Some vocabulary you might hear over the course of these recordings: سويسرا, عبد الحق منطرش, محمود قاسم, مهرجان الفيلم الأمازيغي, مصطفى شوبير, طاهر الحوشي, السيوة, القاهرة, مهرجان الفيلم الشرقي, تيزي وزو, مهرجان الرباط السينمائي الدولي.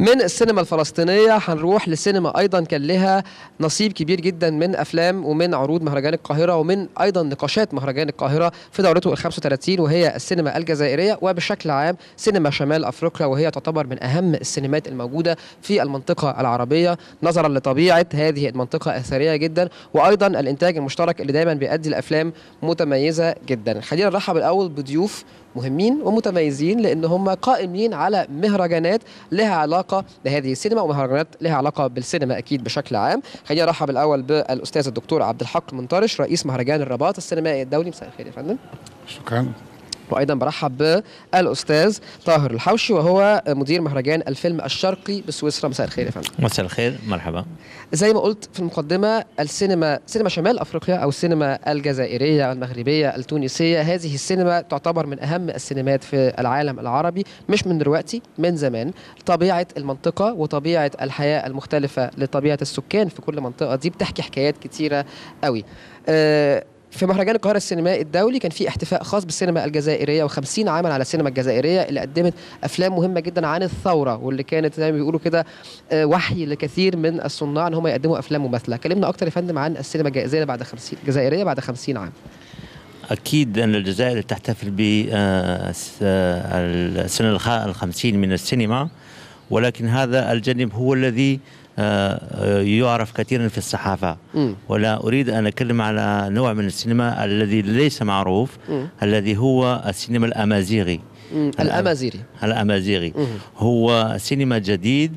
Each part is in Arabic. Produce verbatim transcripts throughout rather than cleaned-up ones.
من السينما الفلسطينية هنروح لسينما أيضا كان لها نصيب كبير جدا من أفلام ومن عروض مهرجان القاهرة ومن أيضا نقاشات مهرجان القاهرة في دورته الخامسة والثلاثين، وهي السينما الجزائرية وبشكل عام سينما شمال أفريقيا، وهي تعتبر من أهم السينمات الموجودة في المنطقة العربية نظرا لطبيعة هذه المنطقة الثرية جدا، وأيضا الإنتاج المشترك اللي دايما بيؤدي لأفلام متميزة جدا. خلينا نرحب الأول بضيوف مهمين ومتميزين لأن هم قائمين على مهرجانات لها علاقة بهذه السينما ومهرجانات لها علاقة بالسينما أكيد بشكل عام. خلينا نرحب الأول بالأستاذ الدكتور عبد الحق منطرش رئيس مهرجان الرباط السينمائي الدولي. مساء الخير يا فندم. شكرا. وأيضا برحب بالأستاذ طاهر الحوشي وهو مدير مهرجان الفيلم الشرقي بسويسرا. مساء الخير يا فندم. مساء الخير، مرحبا. زي ما قلت في المقدمة، السينما سينما شمال أفريقيا أو السينما الجزائرية المغربية التونسية، هذه السينما تعتبر من أهم السينمات في العالم العربي، مش من دلوقتي، من زمان. طبيعة المنطقة وطبيعة الحياة المختلفة لطبيعة السكان في كل منطقة دي بتحكي حكايات كتيرة قوي. أه في مهرجان القاهرة السينمائي الدولي كان في احتفاء خاص بالسينما الجزائرية وخمسين عاما على السينما الجزائرية اللي قدمت أفلام مهمة جدا عن الثورة واللي كانت زي ما بيقولوا كده وحي لكثير من الصناع ان هم يقدموا أفلام مماثلة. كلمنا أكتر يا فندم عن السينما الجزائرية بعد خمسين الجزائرية بعد خمسين عام. أكيد أن الجزائر تحتفل بالسنة الخمسين من السينما، ولكن هذا الجانب هو الذي يعرف كثيرا في الصحافة، ولا أريد أن أتكلم على نوع من السينما الذي ليس معروف م. الذي هو السينما الأمازيغي. الأمازيغي الأمازيغي هو سينما جديد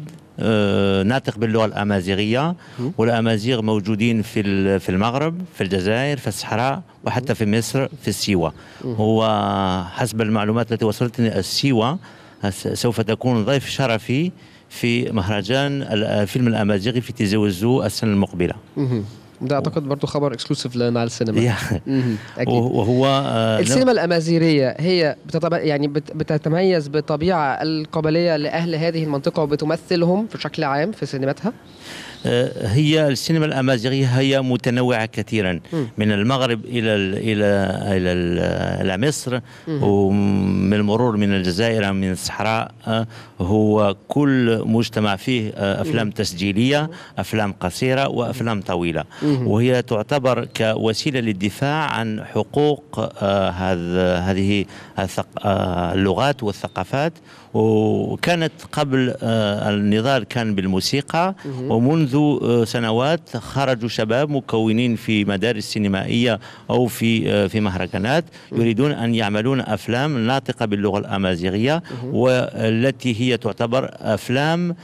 ناطق باللغة الأمازيغية، والأمازيغ موجودين في في المغرب، في الجزائر، في الصحراء، وحتى في مصر في السيوة. هو حسب المعلومات التي وصلتني السيوة سوف تكون ضيف شرفي في مهرجان الفيلم الأمازيغي في تيزي وزو السنة المقبلة. ده أعتقد برضو خبر إكسكلوسيف لنا على السينما. وهو آه السينما الأمازيغية هي بتطب... يعني بت... بتتميز بطبيعة القبلية لأهل هذه المنطقة وبتمثلهم في شكل عام في سينماتها. آه هي السينما الأمازيغية هي متنوعة كثيرا، م. من المغرب إلى ال... إلى إلى, ال... إلى مصر، م. ومن المرور من الجزائر من الصحراء. آه هو كل مجتمع فيه آه أفلام م. تسجيلية، أفلام قصيرة وأفلام طويلة، م. وهي تعتبر كوسيلة للدفاع عن حقوق آه هذ هذه آه اللغات والثقافات. وكانت قبل آه النضال كان بالموسيقى، ومنذ آه سنوات خرجوا شباب مكونين في مدارس سينمائية أو في آه في مهرجانات يريدون أن يعملون أفلام ناطقة باللغة الأمازيغية، والتي هي تعتبر أفلام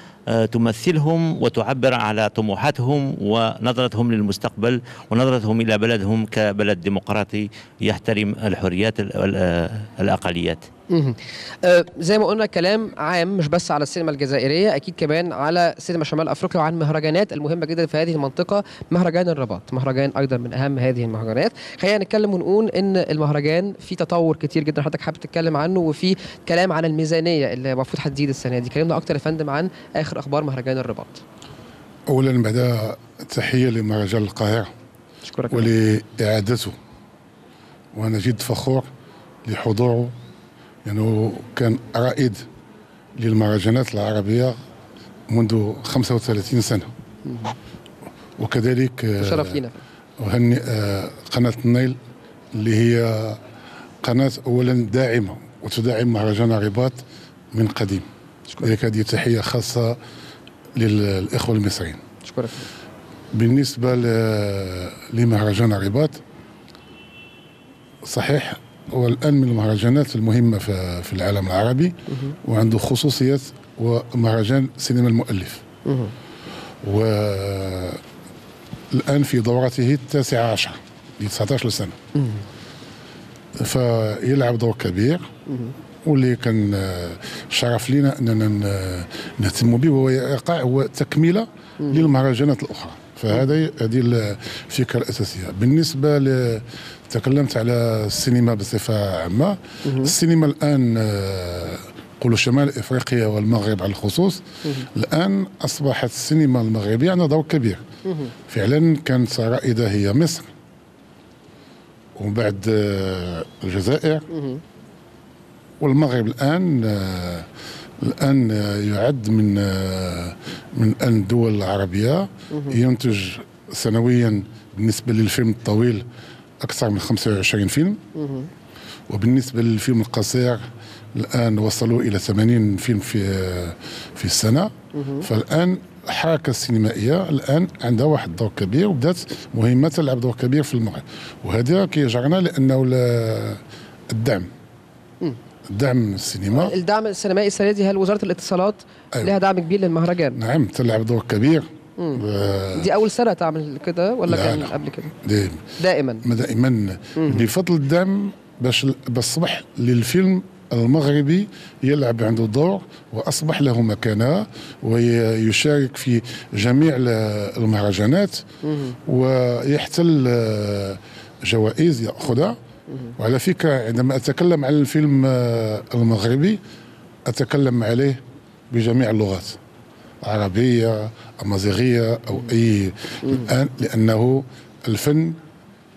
تمثلهم وتعبر على طموحاتهم ونظرتهم للمستقبل ونظرتهم إلى بلدهم كبلد ديمقراطي يحترم الحريات الأقليات. أه زي ما قلنا كلام عام مش بس على السينما الجزائرية، أكيد كمان على سينما شمال أفريقيا وعن مهرجانات المهمة جدا في هذه المنطقة. مهرجان الرباط مهرجان أيضا من أهم هذه المهرجانات. خلينا نتكلم ونقول إن المهرجان في تطور كتير جدا حضرتك حابب تتكلم عنه، وفي كلام عن الميزانية اللي المفروض هتزيد السنة دي. كلمنا أكتر يا فندم عن آخر أخبار مهرجان الرباط. أولا بعد تحية لمهرجان القاهرة ولإعادته، وأنا جد فخور لحضوره لأنه يعني كان رائد للمهرجانات العربية منذ خمسة وثلاثين سنة. وكذلك شرف لينا وهنئ قناة النيل اللي هي قناة أولا داعمة وتدعم مهرجان الرباط من قديم. لذلك هذه تحية خاصة للإخوة المصريين. شكرا. بالنسبة لمهرجان الرباط، صحيح هو الآن من المهرجانات المهمة في العالم العربي وعنده خصوصيات، ومهرجان سينما المؤلف، والآن في دورته التاسعة عشر لتسعة عشر سنة، فيلعب دور كبير واللي كان شرف لنا أننا نهتم به، وهو يقع هو تكملة للمهرجانات الأخرى. فهذه هذه الفكرة الأساسية. بالنسبة ل تكلمت على السينما بصفة عامة. السينما الآن قولوا شمال إفريقيا والمغرب على الخصوص، الآن أصبحت السينما المغربية عندها دور كبير. فعلا كانت رائدة هي مصر ومن بعد الجزائر والمغرب. الآن الآن يعد من من الدول العربية ينتج سنويا بالنسبة للفيلم الطويل أكثر من خمسة وعشرين فيلم، وبالنسبة للفيلم القصير الآن وصلوا إلى ثمانين فيلم في في السنة. فالآن الحركة السينمائية الآن عندها واحد دور كبير، وبدأت مهمة تلعب دور كبير في المغرب، وهذا كيجعلنا لأنه الدعم دعم السينما، الدعم السينمائي السنة دي، هل وزارة الاتصالات أيوة. لها دعم كبير للمهرجان؟ نعم، تلعب دور كبير. آه دي أول سنة تعمل كده ولا كان قبل كده؟ دائما دائما دائما بفضل الدعم، باش بصبح للفيلم المغربي يلعب عنده دور وأصبح له مكانه ويشارك في جميع المهرجانات ويحتل جوائز يأخذها. وعلى فكرة عندما أتكلم عن الفيلم المغربي أتكلم عليه بجميع اللغات، عربية أمازيغية أو أي، الآن لأنه الفن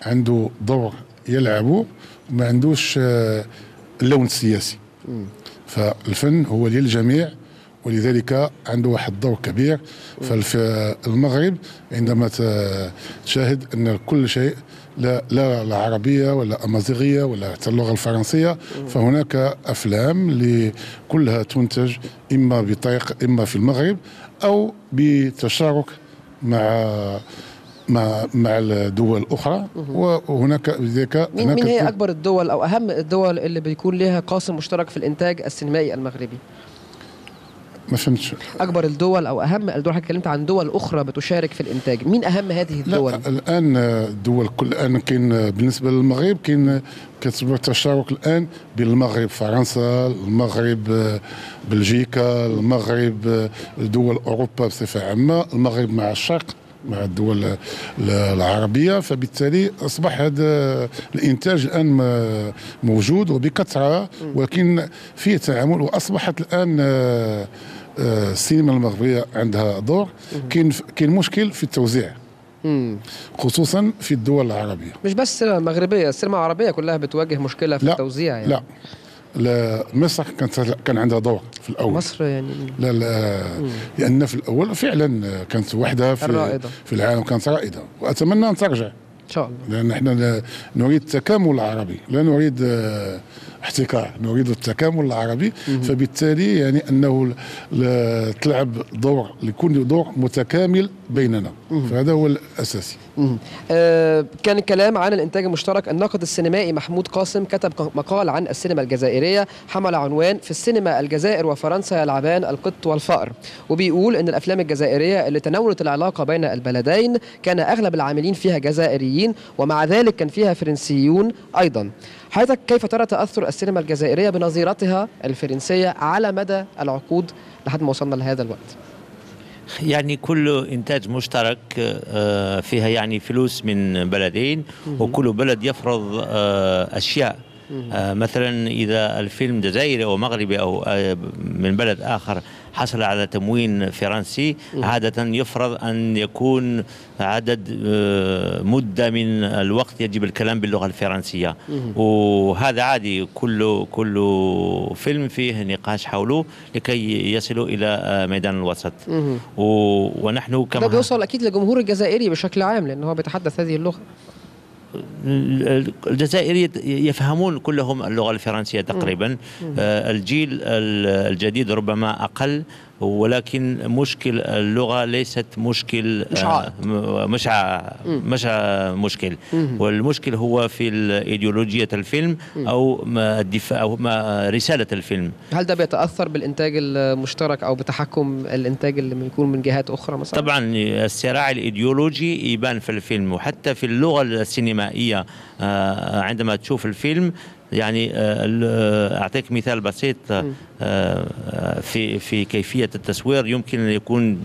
عنده دور يلعبه وما عندوش اللون السياسي، فالفن هو للجميع ولذلك عنده واحد دور كبير. ففي المغرب عندما تشاهد أن كل شيء لا لا عربية ولا أمازيغية ولا حتى اللغة الفرنسية، فهناك أفلام اللي كلها تنتج إما بطريق إما في المغرب أو بتشارك مع مع مع الدول الأخرى. وهناك بذلك مين, مين هي أكبر الدول أو أهم الدول اللي بيكون لها قاسم مشترك في الإنتاج السينمائي المغربي؟ ما فهمتش. أكبر الدول أو أهم الدول، اتكلمت عن دول أخرى بتشارك في الإنتاج، مين أهم هذه الدول؟ لا الآن الدول كل الآن كاين بالنسبة للمغرب كاين كتبقى التشارك الآن بين المغرب فرنسا، المغرب بلجيكا، المغرب دول أوروبا بصفة عامة، المغرب مع الشرق مع الدول العربية، فبالتالي أصبح هذا الإنتاج الآن موجود وبكثرة، ولكن فيه تعامل. وأصبحت الآن السينما المغربية عندها دور. كاين كاين مشكل في التوزيع خصوصا في الدول العربية، مش بس السينما المغربية، السينما العربية كلها بتواجه مشكلة في لا التوزيع يعني. لا مصر كانت كان عندها دور في الاول، مصر يعني لا لا مم. لان في الاول فعلا كانت وحدها في الرائدة في العالم، كانت رائده، واتمنى ان ترجع ان شاء الله، لان احنا نريد التكامل العربي، لا نريد احتكار، نريد التكامل العربي. مم. فبالتالي يعني انه تلعب دور، لكل دور متكامل بيننا. مم. فهذا هو الاساسي. آه كان الكلام عن الانتاج المشترك. الناقد السينمائي محمود قاسم كتب مقال عن السينما الجزائريه حمل عنوان في السينما الجزائر وفرنسا يلعبان القط والفأر، وبيقول ان الافلام الجزائريه اللي تناولت العلاقه بين البلدين كان اغلب العاملين فيها جزائريين، ومع ذلك كان فيها فرنسيون ايضا. حضرتك كيف ترى تاثر السينما الجزائريه بنظيرتها الفرنسيه على مدى العقود لحد ما وصلنا لهذا الوقت؟ يعني كل إنتاج مشترك فيها يعني فلوس من بلدين، وكل بلد يفرض أشياء. مثلا إذا الفيلم جزائري أو مغربي أو من بلد آخر حصل على تموين فرنسي، عادة يفرض أن يكون عدد مدة من الوقت يجب الكلام باللغة الفرنسية، وهذا عادي. كل كل فيلم فيه نقاش حوله لكي يصلوا إلى ميدان الوسط. ونحن كما ده بيوصل أكيد للجمهور الجزائري بشكل عام، لأنه هو بيتحدث هذه اللغة. الجزائريين يفهمون كلهم اللغة الفرنسية تقريبا. مم. الجيل الجديد ربما أقل، ولكن مشكل اللغة ليست مشكل مش مش مشكل، والمشكل هو في الإيديولوجية الفيلم أو ما الدفاع أو ما رسالة الفيلم. هل ده بيتأثر بالإنتاج المشترك أو بتحكم الإنتاج اللي يكون من جهات أخرى مثلا؟ طبعا الصراع الإيديولوجي يبان في الفيلم، وحتى في اللغة السينمائية عندما تشوف الفيلم. يعني أعطيك مثال بسيط في في كيفية التصوير، يمكن أن يكون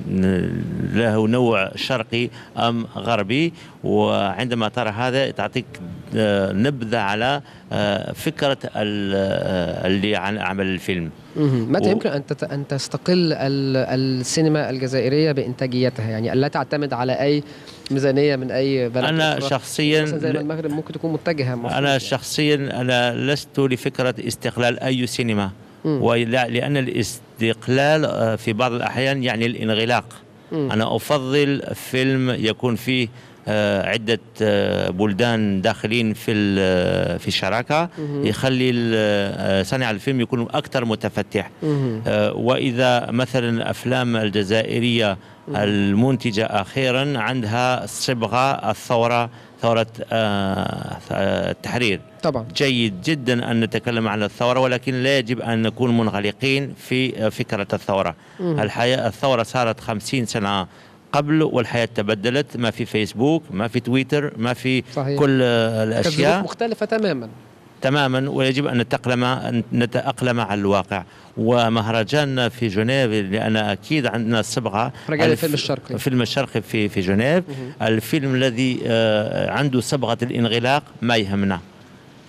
له نوع شرقي أم غربي، وعندما ترى هذا تعطيك نبذة على فكرة اللي عن عمل الفيلم. متى و... يمكن أن أن تستقل السينما الجزائرية بإنتاجيتها، يعني ألا تعتمد على أي ميزانية من أي بلد؟ أنا شخصيا زي المغرب ممكن تكون متجهة. أنا شخصيا أنا لست لفكرة استقلال أي سينما، ولأن الاستقلال في بعض الأحيان يعني الانغلاق. م. أنا أفضل فيلم يكون فيه عدة بلدان داخلين في في الشراكة، يخلي صانع الفيلم يكون أكثر متفتح. وإذا مثلا أفلام الجزائرية المنتجة أخيرا عندها صبغة الثورة، ثورة التحرير، طبعا جيد جدا أن نتكلم عن الثورة، ولكن لا يجب أن نكون منغلقين في فكرة الثورة. الحياة الثورة صارت خمسين سنة قبل والحياة تبدلت، ما في فيسبوك، ما في تويتر، ما في صحيح. كل الأشياء كذلك مختلفة تماما تماما، ويجب أن نتأقلم أن نتأقلم على الواقع. ومهرجاننا في جنيف، لأن أكيد عندنا الصبغة مهرجان الفيلم الشرقي، الفيلم الشرقي في في جنيف، الفيلم الذي عنده صبغة الانغلاق ما يهمنا،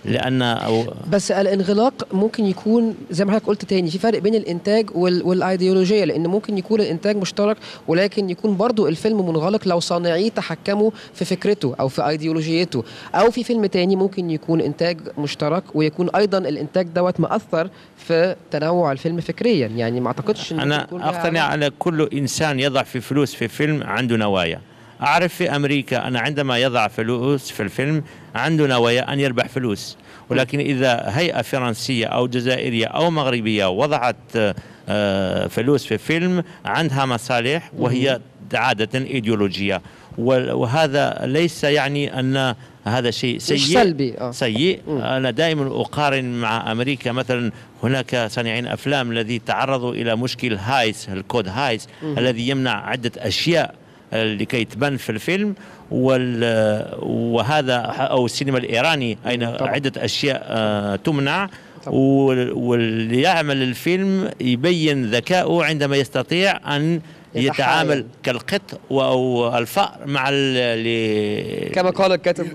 لأن أو بس الانغلاق ممكن يكون زي ما حضرتك قلت تاني في فرق بين الإنتاج والأيديولوجية، لأن ممكن يكون الإنتاج مشترك ولكن يكون برضو الفيلم منغلق لو صانعيه تحكموا في فكرته أو في أيديولوجيته، أو في فيلم تاني ممكن يكون إنتاج مشترك ويكون أيضا الإنتاج دوت مأثر في تنوع الفيلم فكريا. يعني ما أعتقدش إن أنا أقتنع أن كل إنسان يضع في فلوس في فيلم عنده نوايا. أعرف في أمريكا أنا عندما يضع فلوس في الفيلم عنده نوايا أن يربح فلوس، ولكن إذا هيئة فرنسية أو جزائرية أو مغربية وضعت فلوس في فيلم عندها مصالح، وهي عادة إيديولوجية، وهذا ليس يعني أن هذا شيء سيء سيء. أنا دائما أقارن مع أمريكا، مثلا هناك صانعين أفلام الذي تعرضوا إلى مشكل هايس، الكود هايس الذي يمنع عدة أشياء لكي تبان في الفيلم، وهذا أو السينما الإيراني أين عدة أشياء تمنع، واللي يعمل الفيلم يبين ذكائه عندما يستطيع أن يتعامل كالقط أو الفأر مع ال كما قال الكاتب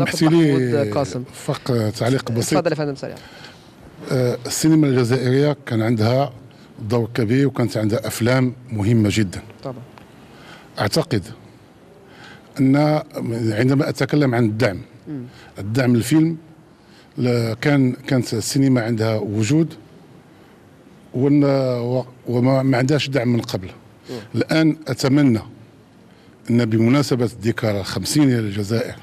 محمود قاسم. فقط تعليق بسيط، تفضل يا فندم سريع. السينما الجزائرية كان عندها دور كبير وكانت عندها أفلام مهمة جدا طبعا. أعتقد أن عندما أتكلم عن الدعم الدعم الفيلم كان كانت السينما عندها وجود وما عندهاش دعم من قبل. الآن أتمنى أن بمناسبة ذكرى الخمسين للجزائر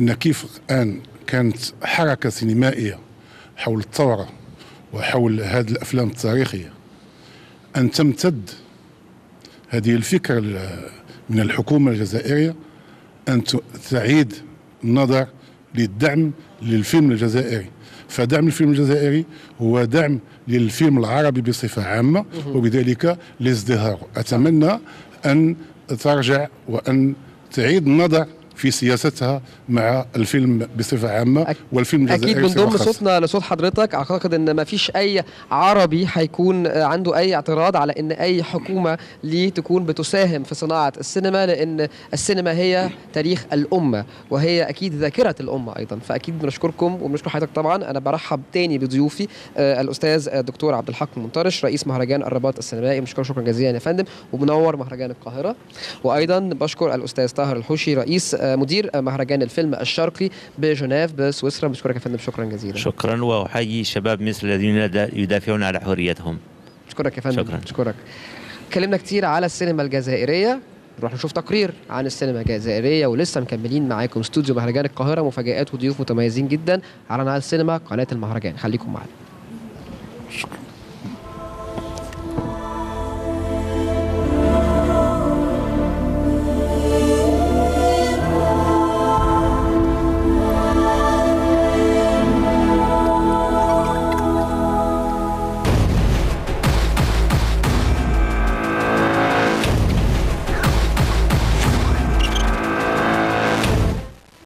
أن كيف الآن كانت حركة سينمائية حول الثورة وحول هذه الأفلام التاريخية، أن تمتد هذه الفكرة من الحكومة الجزائرية أن تعيد النظر للدعم للفيلم الجزائري. فدعم الفيلم الجزائري هو دعم للفيلم العربي بصفة عامة وبذلك لازدهاره. أتمنى أن ترجع وأن تعيد النظر في سياستها مع الفيلم بصفة عامة والفيلم الجزائري. أكيد بنضم صوتنا لصوت حضرتك. أعتقد أن ما فيش أي عربي هيكون عنده أي اعتراض على أن أي حكومة ليه تكون بتساهم في صناعة السينما، لأن السينما هي تاريخ الأمة وهي أكيد ذاكرة الأمة أيضا. فأكيد بنشكركم وبنشكر حضرتك طبعا. أنا برحب تاني بضيوفي الأستاذ الدكتور عبد الحق منطرش رئيس مهرجان الرباط السينمائي، بشكره شكرا جزيلا يا فندم وبنور مهرجان القاهرة. وأيضا بشكر الأستاذ طاهر الحوشي رئيس مدير مهرجان الفيلم الشرقي بجنيف بسويسرا، بشكرك يا فندم شكرا جزيلا. شكرا، واحيي شباب مصر الذين يدافعون على حريتهم. شكرك يا فندم. شكرا. شكرك. اتكلمنا كتير على السينما الجزائريه، نروح نشوف تقرير عن السينما الجزائريه ولسه مكملين معاكم استوديو مهرجان القاهره، مفاجآت وضيوف متميزين جدا على قناه السينما قناه المهرجان. خليكم معنا.